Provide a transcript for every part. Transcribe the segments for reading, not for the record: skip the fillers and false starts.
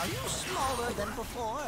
Are you smaller than before?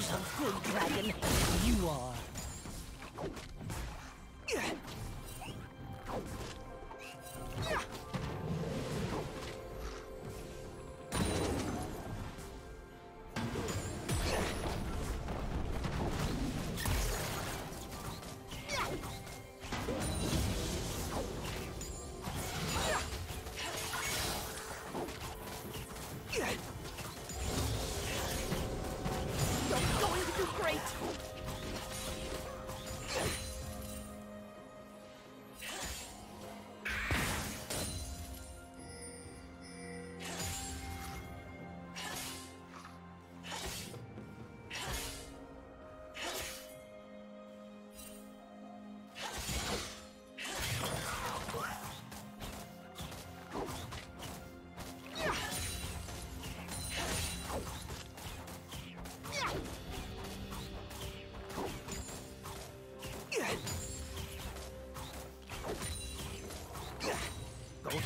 Who's a good dragon? You are.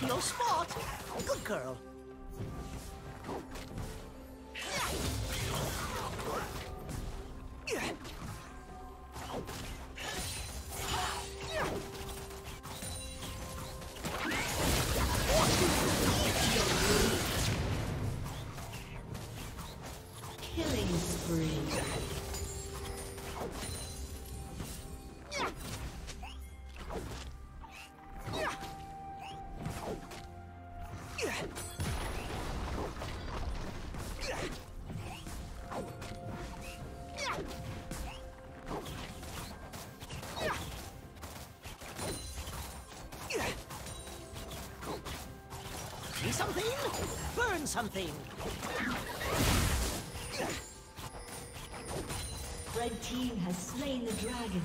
No spot. Good girl. Killing spree. Something? Burn something! Red team has slain the dragon.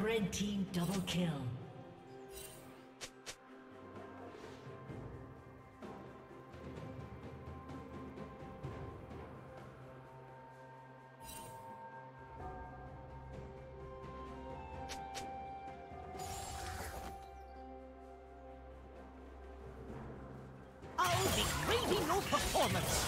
Red team double kill. I'll be grading your performance.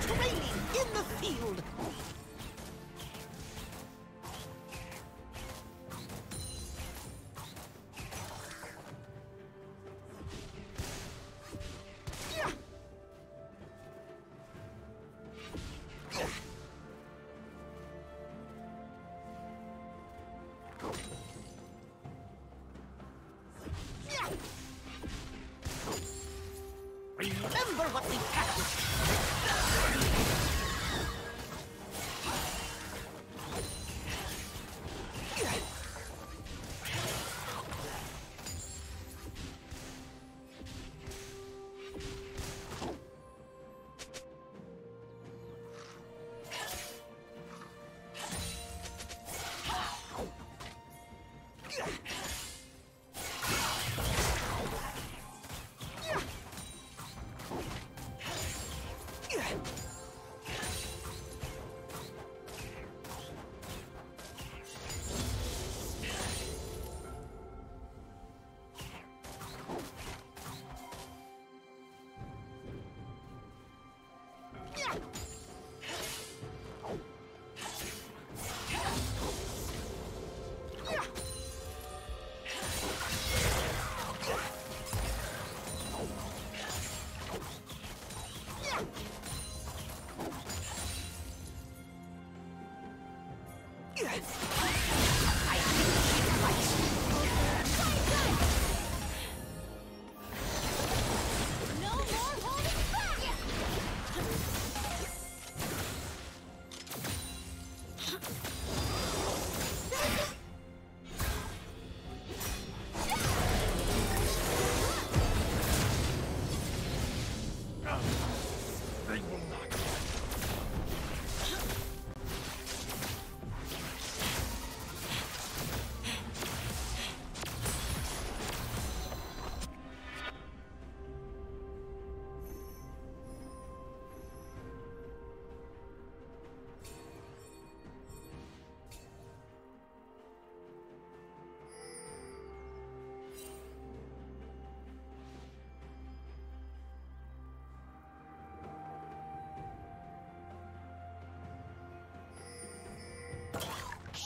Training in the field. Remember what we practiced!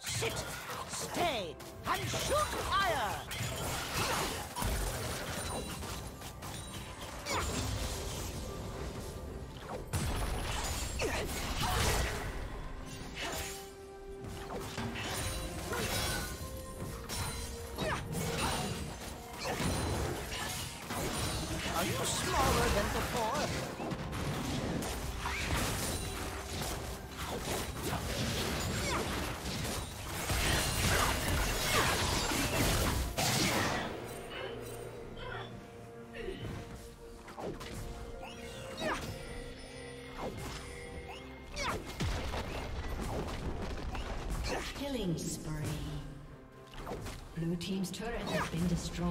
Sit, stay, and shoot fire! Killing spree. Blue team's turret has been destroyed.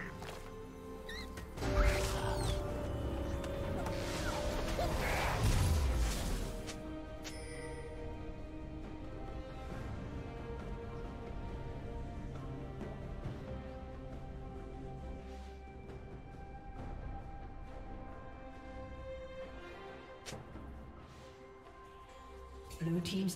Blue team's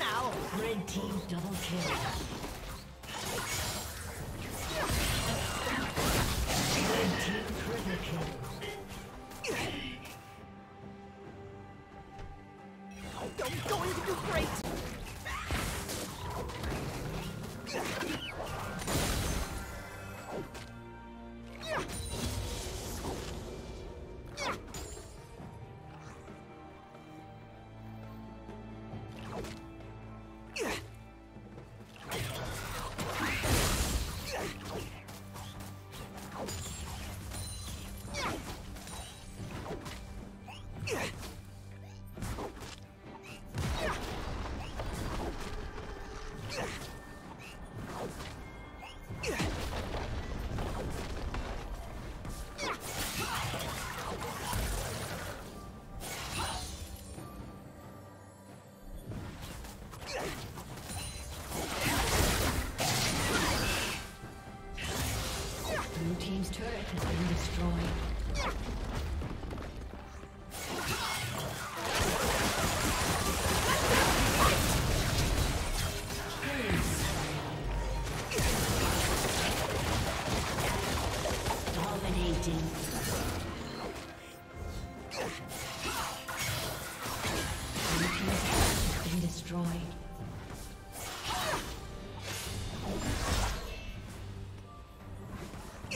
Now, red team double kill. Red team triple kill. I'm going to do great.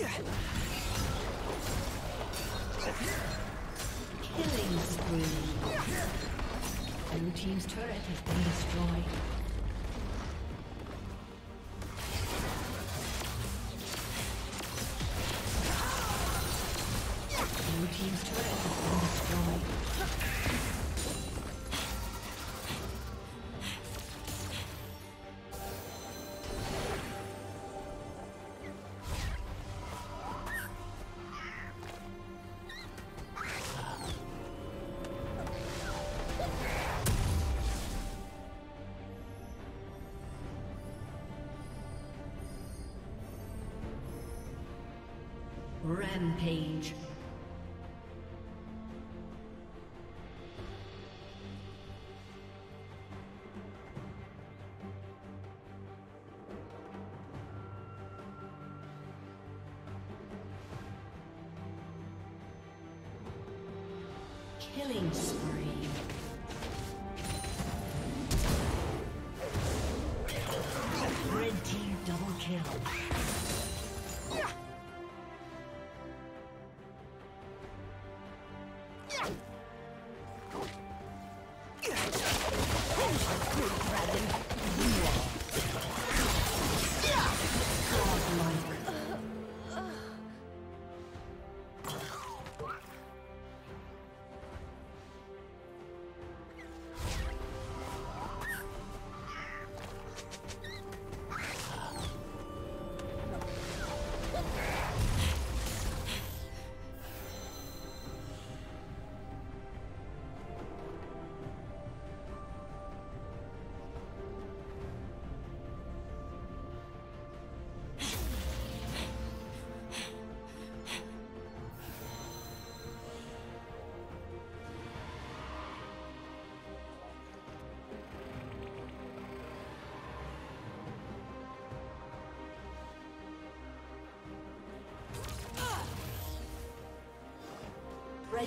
Killing spree. Blue team's turret has been destroyed. Rampage. Killing spree. Red team double kill. Red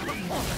Ready,